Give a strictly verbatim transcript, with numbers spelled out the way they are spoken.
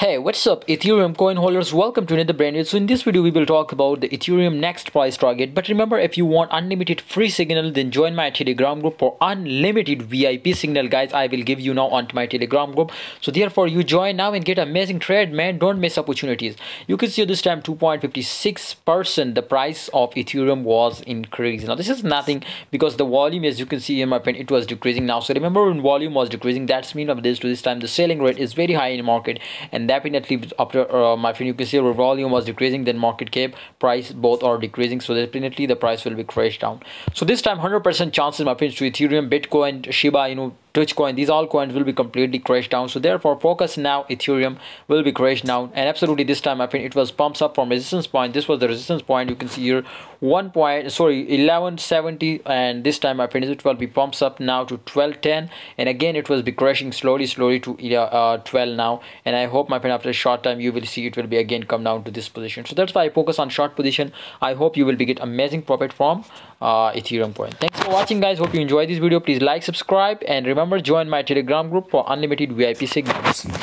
Hey, what's up Ethereum coin holders, welcome to another brand new. So in this video we will talk about the Ethereum next price target, but remember, if you want unlimited free signal then join my Telegram group for unlimited V I P signal, guys. I will give you now onto my Telegram group, so therefore you join now and get amazing trade, man. Don't miss opportunities. You can see this time two point five six percent the price of Ethereum was increased. Now this is nothing because the volume, as you can see in my pen, it was decreasing now. So remember, when volume was decreasing, that's mean of this to this time the selling rate is very high in the market, and definitely after uh, my friend, you can see our volume was decreasing, then market cap, price, both are decreasing, so definitely the price will be crashed down. So this time one hundred percent chances, my friends, to Ethereum, Bitcoin, Shiba, you know, Twitch coin, these all coins will be completely crashed down. So therefore focus now, Ethereum will be crashed down. And absolutely this time, I think it was pumps up from resistance point. This was the resistance point, you can see here one point sorry eleven seventy, and this time I think it will be pumps up now to twelve ten, and again it was be crashing slowly slowly to uh, twelve now. And I hope my friend, after a short time you will see it will be again come down to this position. So that's why I focus on short position. I hope you will be get amazing profit from uh, Ethereum coin. Thanks for watching, guys. Hope you enjoyed this video. Please like, subscribe, and remember, join my Telegram group for unlimited V I P signals.